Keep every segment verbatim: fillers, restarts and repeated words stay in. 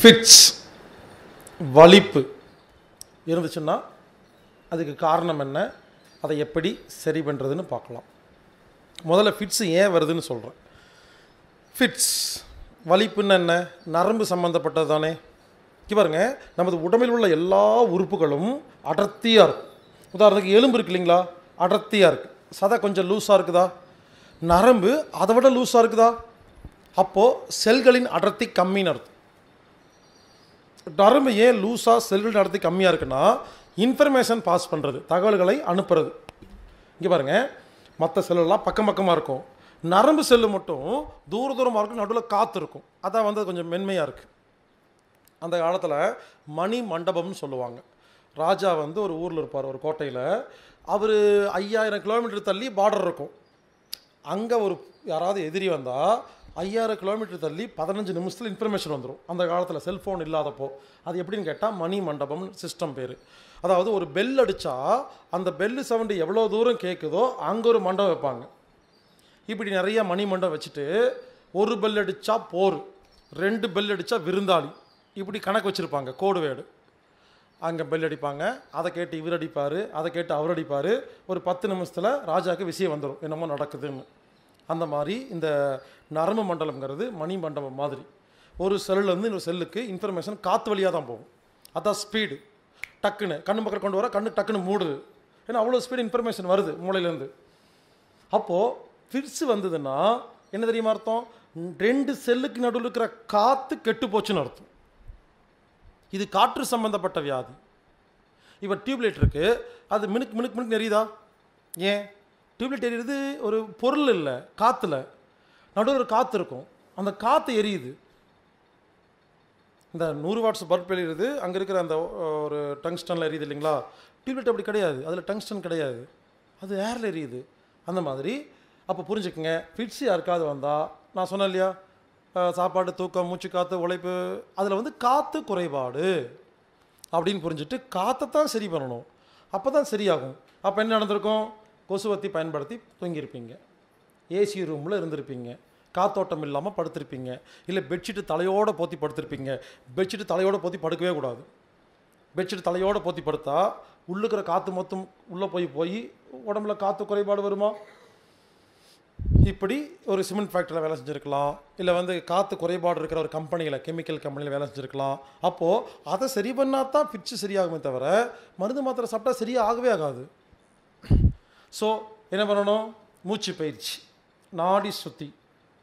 Fits வலிப்பு இருந்துச்சுன்னா அதுக்கு காரணம் என்ன, அதை எப்படி சரி பண்ணுறதுன்னு பார்க்கலாம். முதல்ல ஃபிட்ஸ் ஏன் வருதுன்னு சொல்கிறேன். ஃபிட்ஸ் வலிப்புன்னு என்ன, நரம்பு சம்மந்தப்பட்டது தானே. இங்கே பாருங்க, நமது உடம்பில் உள்ள எல்லா உறுப்புகளும் அடர்த்தியாக இருக்கும். உதாரணத்துக்கு எலும்பு இருக்கு இல்லைங்களா, அடர்த்தியாக இருக்குது. சதை கொஞ்சம் லூஸாக இருக்குதா, நரம்பு அதை விட லூஸாக இருக்குதா, அப்போது செல்களின் அடர்த்தி கம்மின்னு அர்த்தம். நரம்பு ஏன் லூஸாக செல்களின் அடர்த்தி கம்மியாக இருக்குன்னா, இன்ஃபர்மேஷன் பாஸ் பண்ணுறது, தகவல்களை அனுப்புறது. இங்கே பாருங்கள், மற்ற செல்லுலாம் பக்கம் பக்கமாக இருக்கும், நரம்பு செல்லு மட்டும் தூர தூரமாக இருக்கும், நடுவில் காற்று இருக்கும். அதான் வந்து கொஞ்சம் மென்மையாக இருக்குது. அந்த காலத்தில் மணி மண்டபம்னு சொல்லுவாங்க. ராஜா வந்து ஒரு ஊரில் இருப்பார், ஒரு கோட்டையில். அவர் ஐயாயிரம் கிலோமீட்டர் தள்ளி பார்டர் இருக்கும். அங்கே ஒரு யாராவது எதிரி வந்தால் ஐயாயிரம் கிலோமீட்டர் தள்ளி பதினஞ்சு நிமிஷத்தில் இன்ஃபர்மேஷன் வந்துடும். அந்த காலத்தில் செல்ஃபோன் இல்லாதப்போ அது எப்படின்னு கேட்டால் மணி மண்டபம்னு சிஸ்டம் பேர். அதாவது ஒரு பெல் அடித்தா அந்த பெல்லு சவுண்டு எவ்வளோ தூரம் கேட்குதோ அங்கே ஒரு மண்டபம் வைப்பாங்க. இப்படி நிறையா மணி மண்டபம் வச்சுட்டு ஒரு பெல் அடித்தா போர், ரெண்டு பெல் அடித்தா விருந்தாளி, இப்படி கணக்கு வச்சுருப்பாங்க. கோடு வேடு அங்கே பெல் அடிப்பாங்க, அதை கேட்டு இவர் அடிப்பார், அதை கேட்டு அவர் அடிப்பார். ஒரு பத்து நிமிஷத்தில் ராஜாவுக்கு விஷயம் வந்துடும் என்னமோ நடக்குதுன்னு. அந்த மாதிரி இந்த நரம்பு மண்டலம்ங்கிறது மணி மண்டபம் மாதிரி. ஒரு செல்லுலேருந்து இன்னொரு செல்லுக்கு இன்ஃபர்மேஷன் காற்று வழியாக தான் போகும். அதான் ஸ்பீடு. டக்குன்னு கண்ணு பக்கம் கொண்டு வர, கண்ணு டக்குன்னு மூடுது, ஏன்னா அவ்வளோ ஸ்பீடு இன்ஃபர்மேஷன் வருது மூளையிலேருந்து. அப்போது ஃபிட்ஸ் வந்ததுன்னா என்ன தெரியுமா அர்த்தம், ரெண்டு செல்லுக்கு நடுவில் இருக்கிற காற்று கெட்டு போச்சுன்னு அர்த்தம். இது காற்று சம்பந்தப்பட்ட வியாதி. இப்போ டியூப்லைட் இருக்குது, அது மினுக்கு மினுக்கு மினுக்கு நெறியுதா, ஏன்? டியூப்லைட் எரியுறது ஒரு பொருள் இல்லை, காற்றுல நடுவில் ஒரு காற்று இருக்கும், அந்த காற்று எரியுது. இந்த நூறு வாட்ஸ் பல்ப் எரியுது, அங்கே இருக்கிற அந்த ஒரு டங்ஸ்டனில் எரியுது இல்லைங்களா. டியூப்லைட் அப்படி கிடையாது, அதில் டங்ஸ்டன் கிடையாது, அது ஏரில் எரியுது. அந்த மாதிரி அப்போ புரிஞ்சுக்குங்க, ஃபிட்ஸ் யாருக்காவது வந்தால் நான் சொன்னேன் இல்லையா, சாப்பாடு, தூக்கம், மூச்சு காற்று, உழைப்பு, அதில் வந்து காற்று குறைபாடு அப்படின்னு புரிஞ்சுட்டு காற்றை தான் சரி பண்ணணும். அப்போ தான் சரியாகும். அப்போ என்ன நடந்திருக்கும், கொசுவத்தி பயன்படுத்தி தூங்கியிருப்பீங்க, ஏசி ரூமில் இருந்திருப்பீங்க, காற்றோட்டம் இல்லாமல் படுத்திருப்பீங்க, இல்லை பெட்ஷீட்டு தலையோடு போற்றி படுத்திருப்பீங்க. பெட்ஷீட்டு தலையோடு போற்றி படுக்கவே கூடாது. பெட்ஷீட்டு தலையோடு போற்றி படுத்தா உள்ளுக்கிற காற்று மொத்தம் உள்ளே போய் போய் உடம்புல காற்று குறைபாடு வருமா? இப்படி ஒரு சிமெண்ட் ஃபேக்டரியில் வேலை செஞ்சுருக்கலாம், இல்லை வந்து காற்று குறைபாடு இருக்கிற ஒரு கம்பெனியில், கெமிக்கல் கம்பெனியில் வேலை செஞ்சுருக்கலாம். அப்போது அதை சரி பண்ணால் தான் ஃபிட்ஸ் சரியாகுமே தவிர மருந்து மாத்திரை சாப்பிட்டா சரியாகவே ஆகாது. ஸோ என்ன பண்ணணும், மூச்சு பயிற்சி, நாடி சுத்தி,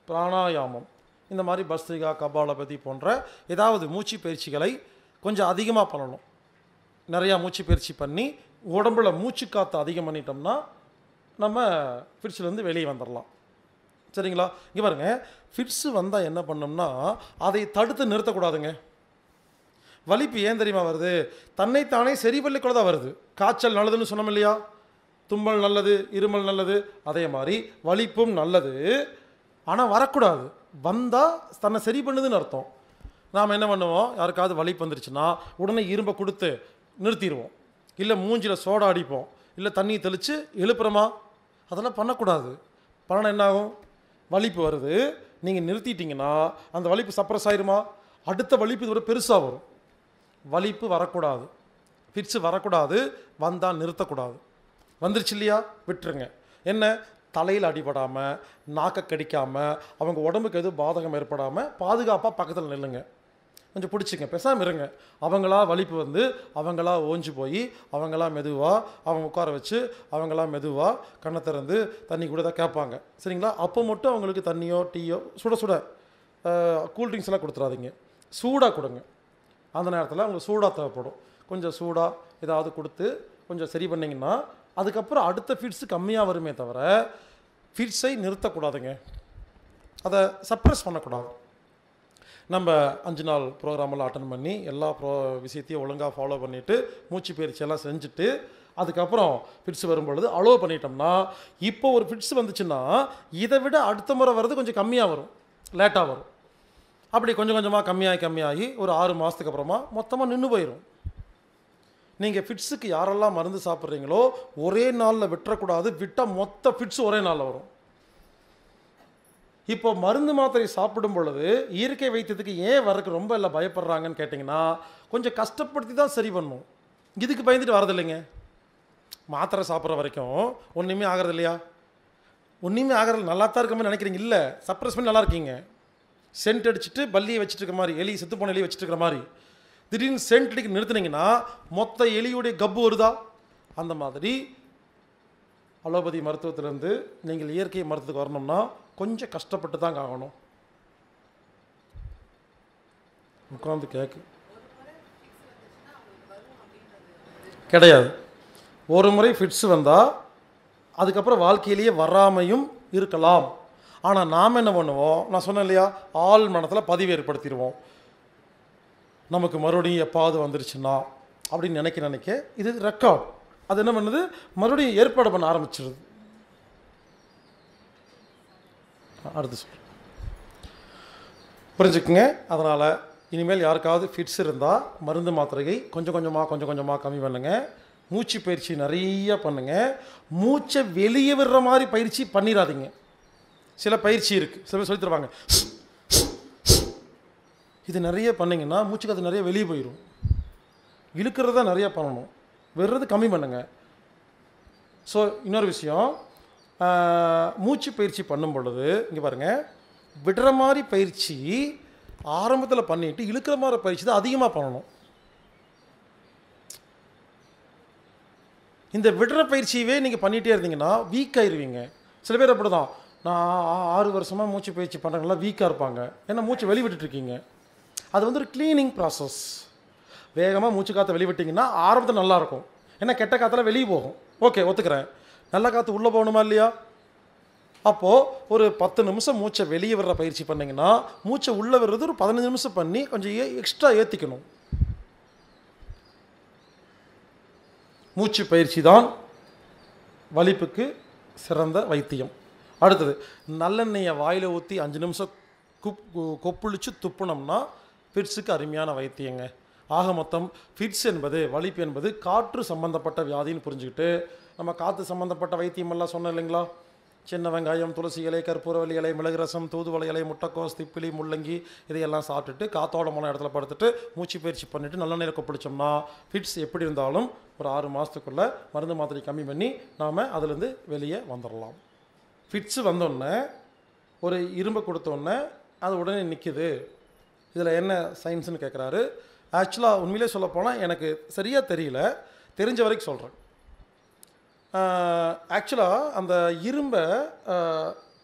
பிராணாயாமம், இந்த மாதிரி பஸ்திகா, கபாலபதி போன்ற ஏதாவது மூச்சு பயிற்சிகளை கொஞ்சம் அதிகமாக பண்ணணும். நிறையா மூச்சு பயிற்சி பண்ணி உடம்புல மூச்சு காற்று அதிகம் பண்ணிட்டோம்னா நம்ம ஃபிட்ஸ்லேருந்து வெளியே வந்துடலாம். சரிங்களா? இங்கே பாருங்கள், ஃபிட்ஸ் வந்தால் என்ன பண்ணோம்னா அதை தடுத்து நிறுத்தக்கூடாதுங்க. வலிப்பு ஏன் தெரியுமா வருது, தன்னைத்தானே சரி பள்ளிக்குள்ள தான் வருது. காய்ச்சல் நல்லதுன்னு சொன்னோம் இல்லையா, தும்மல் நல்லது, இருமல் நல்லது, அதே மாதிரி வலிப்பும் நல்லது. ஆனால் வரக்கூடாது, வந்தால் தன்னை சரி பண்ணுதுன்னு அர்த்தம். நாம் என்ன பண்ணுவோம், யாருக்காவது வலிப்பு வந்துருச்சுன்னா உடனே இரும்பை கொடுத்து நிறுத்திடுவோம், இல்லை மூஞ்சில் சோடா அடிப்போம், இல்லை தண்ணி தெளித்து எழுப்புறமா, அதெல்லாம் பண்ணக்கூடாது. பண்ணால் என்னாகும், வலிப்பு வருது, நீங்கள் நிறுத்திட்டிங்கன்னா அந்த வலிப்பு சப்ரஸ் ஆகிடுமா, அடுத்த வலிப்பு இது பெருசாக வரும். வலிப்பு வரக்கூடாது, ஃபிட்ஸ் வரக்கூடாது, வந்தால் நிறுத்தக்கூடாது. வந்துருச்சு இல்லையா, விட்டுருங்க. என்ன, தலையில் அடிபடாமல், நாக்கை கடிக்காமல், அவங்க உடம்புக்கு எதுவும் பாதகம் ஏற்படாமல் பாதுகாப்பாக பக்கத்தில் நில்லுங்க, கொஞ்சம் பிடிச்சிங்க, பேசாமல் இருங்க. அவங்களா வலிப்பு வந்து அவங்களா ஓஞ்சி போய் அவங்களா மெதுவாக அவங்க உட்கார வச்சு அவங்களா மெதுவாக கண்ணை திறந்து தண்ணி கூட தான் கேட்பாங்க. சரிங்களா? அப்போ மட்டும் அவங்களுக்கு தண்ணியோ டீயோ சுட சுட கூல்ட்ரிங்ஸ்லாம் கொடுத்துடாதீங்க, சூடாக கொடுங்க. அந்த நேரத்தில் அவங்களுக்கு சூடாக தேவைப்படும், கொஞ்சம் சூடாக ஏதாவது கொடுத்து கொஞ்சம் சரி பண்ணிங்கன்னா அதுக்கப்புறம் அடுத்த ஃபிட்ஸு கம்மியாக வருமே தவிர ஃபிட்ஸை நிறுத்தக்கூடாதுங்க, அதை சப்ரஸ் பண்ணக்கூடாது. நம்ம அஞ்சு நாள் ப்ரோக்ராமெல்லாம் அட்டன் பண்ணி எல்லா ப்ரோ விஷயத்தையும் ஒழுங்காக ஃபாலோ பண்ணிவிட்டு மூச்சு பயிற்சியெல்லாம் செஞ்சுட்டு அதுக்கப்புறம் ஃபிட்ஸ் வரும்பொழுது அலோவ் பண்ணிட்டோம்னா, இப்போ ஒரு ஃபிட்ஸ் வந்துச்சுன்னா இதை விட அடுத்த முறை வர்றது கொஞ்சம் கம்மியாக வரும், லேட்டாக வரும். அப்படி கொஞ்சம் கொஞ்சமாக கம்மியாகி கம்மியாகி ஒரு ஆறு மாதத்துக்கு அப்புறமா மொத்தமாக நின்று போயிடும். நீங்கள் ஃபிட்ஸுக்கு யாரெல்லாம் மருந்து சாப்பிட்றீங்களோ ஒரே நாளில் விட்டுறக்கூடாது, விட்டால் மொத்த ஃபிட்ஸ் ஒரே நாளில் வரும். இப்போ மருந்து மாத்திரை சாப்பிடும் பொழுது இயற்கை வைத்தியத்துக்கு ஏன் வரக்கு ரொம்ப எல்லாம் பயப்படுறாங்கன்னு கேட்டிங்கன்னா கொஞ்சம் கஷ்டப்படுத்தி தான் சரி பண்ணணும். இதுக்கு பயந்துட்டு வரது இல்லைங்க. மாத்திரை சாப்பிட்ற வரைக்கும் ஒன்றுமே ஆகிறது இல்லையா? ஒன்றுமே ஆகிறது நல்லா தான் இருக்க மாதிரி நினைக்கிறீங்க. இல்லை, சப்ரஸ் பண்ணி நல்லா இருக்கீங்க. சென்ட் அடிச்சுட்டு பல்லியை வச்சுட்டு இருக்கிற மாதிரி, எலி செத்து போன எலி வச்சுட்டு இருக்கிற மாதிரி திடீர்னு சென்ட் அடிக்க நிறுத்தினீங்கன்னா மொத்த எலியுடைய கப்பு வருதா? அந்த மாதிரி அலோபதி மருத்துவத்திலேருந்து நீங்கள் இயற்கை மருத்துவத்துக்கு வரணும்னா கொஞ்சம் கஷ்டப்பட்டு தான் ஆகணும். உட்காந்து கேக்கு கிடையாது. ஒரு முறை ஃபிட்ஸ் வந்தால் அதுக்கப்புறம் வாழ்க்கையிலேயே வராமையும் இருக்கலாம். ஆனால் நாம் என்ன பண்ணுவோம், நான் சொன்னேன் இல்லையா, ஆள் மனத்தில் பதிவு ஏற்படுத்திடுவோம். நமக்கு மறுபடியும் எப்பாவது வந்துருச்சுன்னா அப்படின்னு நினைக்க நினைக்க இது ரெக்கார்ட், அது என்ன பண்ணுது, மறுபடியும் ஏற்பாடு பண்ண ஆரம்பிச்சிருது. அடுத்து சொல்கிறேன், புரிஞ்சுக்குங்க. அதனால் இனிமேல் யாருக்காவது ஃபிட்ஸ் இருந்தால் மருந்து மாத்திரையை கொஞ்சம் கொஞ்சமாக கொஞ்சம் கொஞ்சமாக கம்மி பண்ணுங்கள். மூச்சு பயிற்சி நிறைய பண்ணுங்கள். மூச்சை வெளியே விடுற மாதிரி பயிற்சி பண்ணிடாதீங்க. சில பயிற்சி இருக்குது, சில பேர் சொல்லி தருவாங்க, இது நிறைய பண்ணிங்கன்னா மூச்சுக்கு அது நிறைய வெளியே போயிடும். இழுக்கிறத நிறையா பண்ணணும், விடுறது கம்மி பண்ணுங்கள். ஸோ இன்னொரு விஷயம், மூச்சு பயிற்சி பண்ணும் பொழுது இங்கே பாருங்கள், விடுற மாதிரி பயிற்சி ஆரம்பத்தில் பண்ணிவிட்டு இழுக்கிற மாதிரி பயிற்சி தான் அதிகமாக பண்ணணும். இந்த விடுற பயிற்சியவே நீங்கள் பண்ணிகிட்டே இருந்தீங்கன்னா வீக் ஆயிடுவீங்க. சில பேர் அப்படி தான், நான் ஆறு வருஷமாக மூச்சு பயிற்சி பண்ணுறவங்களாம் வீக்காக இருப்பாங்க. ஏன்னா மூச்சு வெளிவிட்டுருக்கீங்க. அது வந்து ஒரு க்ளீனிங் ப்ராசஸ். வேகமாக மூச்சு காற்றை வெளிவிட்டிங்கன்னா ஆரம்பத்தில் நல்லாயிருக்கும். ஏன்னா கெட்ட காற்றுலாம் வெளியே போகும், ஓகே ஒத்துக்கிறேன். நல்ல காற்று உள்ளே போகணுமா இல்லையா? அப்போது ஒரு பத்து நிமிஷம் மூச்சை வெளியே விடுற பயிற்சி பண்ணிங்கன்னா மூச்சை உள்ளே விடுறது ஒரு பதினஞ்சு நிமிஷம் பண்ணி கொஞ்சம் எக்ஸ்ட்ரா ஏற்றிக்கணும். மூச்சு பயிற்சி தான் வலிப்புக்கு சிறந்த வைத்தியம். அடுத்தது, நல்லெண்ணெயை வாயில் ஊற்றி அஞ்சு நிமிஷம் குப் கொப்புளிச்சு துப்புனோம்னா ஃபிட்ஸுக்கு அருமையான வைத்தியங்க. ஆக மொத்தம் ஃபிட்ஸ் என்பது, வலிப்பு என்பது காற்று சம்பந்தப்பட்ட வியாதின்னு புரிஞ்சுக்கிட்டு, நம்ம காற்று சம்பந்தப்பட்ட வைத்தியமெல்லாம் சொன்னோம் இல்லைங்களா, சின்ன வெங்காயம், துளசி இலை, கற்பூரவல்லி இலை, மிளகு ரசம், தூதுவளை இலை, முட்டைக்கோஸ், திப்பிலி, முள்ளங்கி இதையெல்லாம் சாப்பிட்டுட்டு காத்தோடமான இடத்துல படுத்துட்டு மூச்சு பயிற்சி பண்ணிவிட்டு நல்ல நேரம் கொப்பளிச்சோம்னா ஃபிட்ஸ் எப்படி இருந்தாலும் ஒரு ஆறு மாதத்துக்குள்ளே மருந்து மாத்திரை கம்மி பண்ணி நாம் அதிலேருந்து வெளியே வந்துடலாம். ஃபிட்ஸு வந்தோடனே ஒரு இரும்பை கொடுத்தோடனே அது உடனே நிற்கிது, இதில் என்ன சயின்ஸ்னு கேட்குறாரு. ஆக்சுவலாக உண்மையிலே சொல்லப்போனால் எனக்கு சரியாக தெரியல, தெரிஞ்ச வரைக்கும் சொல்கிறேன். ஆக்சுவலாக அந்த இரும்பை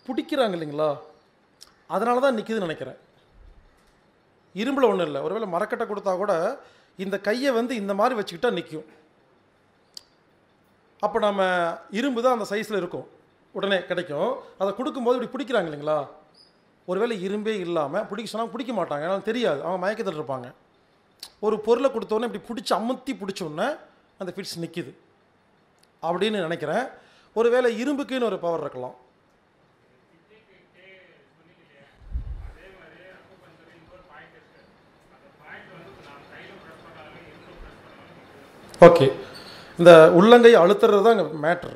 பிடிக்கிறாங்க இல்லைங்களா, அதனால தான் நிற்கிதுன்னு நினைக்கிறேன். இரும்பில் ஒன்றும் இல்லை, ஒருவேளை மரக்கட்டை கொடுத்தா கூட இந்த கையை வந்து இந்த மாதிரி வச்சுக்கிட்டால் நிற்கும். அப்போ நம்ம இரும்பு தான் அந்த சைஸில் இருக்கும், உடனே கிடைக்கும். அதை கொடுக்கும்போது இப்படி பிடிக்கிறாங்க இல்லைங்களா, ஒருவேளை இரும்பே இல்லாமல் பிடிக்க சொன்னால் பிடிக்க மாட்டாங்க, அதனால் தெரியாது, அவங்க மயக்கத்தில் இருப்பாங்க. ஒரு பொருளை கொடுத்தோன்னே இப்படி பிடிச்சி அமுத்தி பிடிச்சோன்னே அந்த ஃபிட்ஸ் நிற்கிது அப்படின்னு நினைக்கிறேன். ஒருவேளை இரும்புக்குன்னு ஒரு பவர் இருக்கலாம். ஓகே, இந்த உள்ளங்கை அழுத்துறது தான் இங்கே மேட்ரு.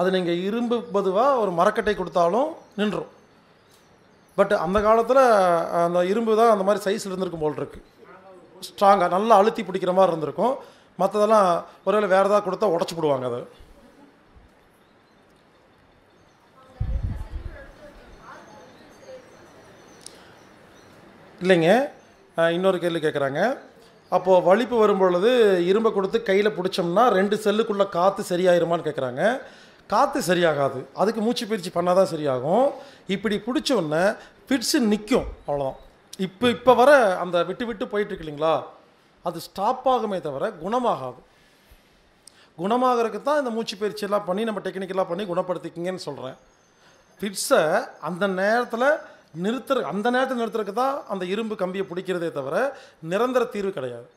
அது நீங்கள் இரும்பு பதுவாக ஒரு மரக்கட்டை கொடுத்தாலும் நின்றும், பட் அந்த காலத்தில் அந்த இரும்பு தான் அந்த மாதிரி சைஸில் இருந்திருக்கும் போல் இருக்குது, ஸ்ட்ராங்காக நல்லா அழுத்தி பிடிக்கிற மாதிரி இருந்திருக்கும். மற்றதெல்லாம் ஒருவேளை வேறு ஏதாவது கொடுத்தா உடச்சி போடுவாங்க. அது இல்லைங்க. இன்னொரு கேள்வி கேட்குறாங்க, அப்போது வலிப்பு வரும்பொழுது இரும்பை கொடுத்து கையில் பிடிச்சோம்னா ரெண்டு செல்லுக்குள்ளே காற்று சரியாயிருமான்னு கேட்குறாங்க. காற்று சரியாகாது, அதுக்கு மூச்சு பயிற்சி பண்ணால் தான் சரியாகும். இப்படி பிடிச்சோன்னே பிடிச்சு நிற்கும், அவ்வளோதான். இப்போ இப்போ வர அந்த விட்டு விட்டு போயிட்டுருக்கு இல்லைங்களா, அது ஸ்டாப் ஆகுமே தவிர குணமாகாது. குணமாகறதுக்கு தான் இந்த மூச்சு பயிற்சியெல்லாம் பண்ணி நம்ம டெக்னிக்கெல்லாம் பண்ணி குணப்படுத்திக்கிங்கன்னு சொல்கிறேன். ஃபிட்ஸை அந்த நேரத்தில் நிறுத்துற அந்த நேரத்தில் நிறுத்துறதுக்கு தான் அந்த இரும்பு கம்பியை பிடிக்கிறதே தவிர நிரந்தர தீர்வு கிடையாது.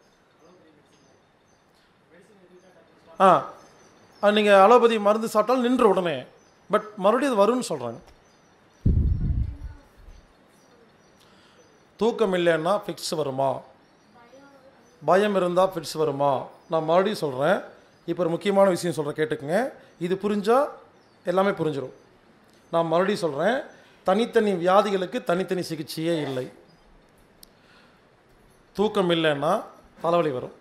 ஆ, நீங்கள் அலோபதி மருந்து சாப்பிட்டாலும் நின்று உடனே, பட் மறுபடியும் அது வரும்னு சொல்கிறாங்க. தூக்கம் இல்லைன்னா ஃபிட்ஸ் வருமா? பயம் இருந்தால் ஃபிட்ஸ் வருமா? நான் மறுபடியும் சொல்கிறேன், இப்போ ஒரு முக்கியமான விஷயம் சொல்கிறேன், கேட்டுக்குங்க. இது புரிஞ்சால் எல்லாமே புரிஞ்சிடும். நான் மறுபடியும் சொல்கிறேன், தனித்தனி வியாதிகளுக்கு தனித்தனி சிகிச்சையே இல்லை. தூக்கம் இல்லைன்னா தலைவலி வரும்,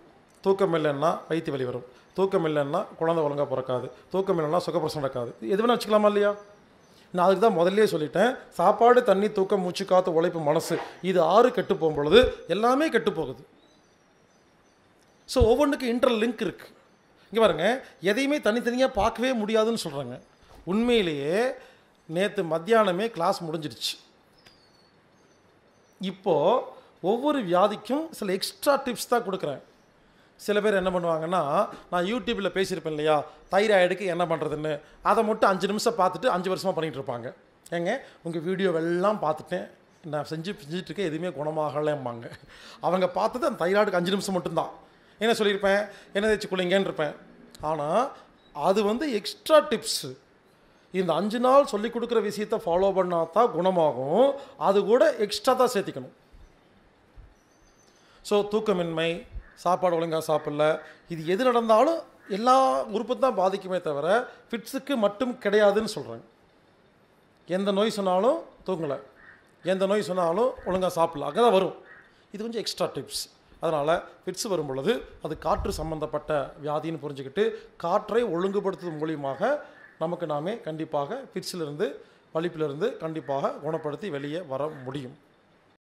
தூக்கம் இல்லைன்னா வயிற்று வலி வரும், தூக்கம் இல்லைன்னா குழந்தை ஒழுங்காக பிறக்காது, தூக்கம் இல்லைன்னா சுகப்பிரசவம் நடக்காது. இது எதுவுமே வச்சுக்கலாமா இல்லையா? நான் அதுக்கு தான் முதல்லே சொல்லிட்டேன், சாப்பாடு, தண்ணி, தூக்கம், மூச்சு, காற்று, உழைப்பு, மனசு, இது ஆறு கெட்டு போகும்பொழுது எல்லாமே கெட்டு போகுது. ஸோ ஒவ்வொன்றுக்கும் இன்டர் லிங்க் இருக்குது. இங்கே பாருங்கள், எதையுமே தனித்தனியாக பார்க்கவே முடியாதுன்னு சொல்கிறாங்க. உண்மையிலேயே நேற்று மத்தியானமே கிளாஸ் முடிஞ்சிடுச்சு. இப்போது ஒவ்வொரு வியாதிக்கும் சில எக்ஸ்ட்ரா டிப்ஸ் தான் கொடுக்குறேன். சில பேர் என்ன பண்ணுவாங்கன்னா, நான் யூடியூப்பில் பேசியிருப்பேன் இல்லையா, தைராய்டுக்கு என்ன பண்ணுறதுன்னு, அதை மட்டும் அஞ்சு நிமிஷம் பார்த்துட்டு அஞ்சு வருஷமாக பண்ணிகிட்டு இருப்பாங்க. ஏங்க உங்கள் வீடியோவெல்லாம் பார்த்துட்டேன், நான் செஞ்சு செஞ்சிட்ருக்கேன், எதுவுமே குணமாகலைம்பாங்க. அவங்க பார்த்தது அந்த தைராய்டுக்கு அஞ்சு நிமிஷம் மட்டும்தான். என்ன சொல்லியிருப்பேன், என்ன தேய்ச்சி குளிங்கன்னு இருப்பேன். ஆனால் அது வந்து எக்ஸ்ட்ரா டிப்ஸு. இந்த அஞ்சு நாள் சொல்லிக் கொடுக்குற விஷயத்தை ஃபாலோ பண்ணால் தான் குணமாகும், அது கூட எக்ஸ்ட்ரா தான் சேர்த்திக்கணும். ஸோ தூக்கமின்மை, சாப்பாடு ஒழுங்காக சாப்பிடல, இது எது நடந்தாலும் எல்லா உறுப்பும் தான் பாதிக்குமே தவிர ஃபிட்ஸுக்கு மட்டும் கிடையாதுன்னு சொல்கிறாங்க. எந்த நோய் சொன்னாலும் தூங்கலை, எந்த நோய் சொன்னாலும் ஒழுங்காக சாப்பிடல, அங்கே தான் வரும். இது கொஞ்சம் எக்ஸ்ட்ரா டிப்ஸ். அதனால் ஃபிட்ஸ் வரும் பொழுது அது காற்று சம்மந்தப்பட்ட வியாதின்னு புரிஞ்சுக்கிட்டு காற்றை ஒழுங்குபடுத்துவது மூலியமாக நமக்கு நாமே கண்டிப்பாக ஃபிட்ஸிலிருந்து, வலிப்பிலிருந்து கண்டிப்பாக குணப்படுத்தி வெளியே வர முடியும்.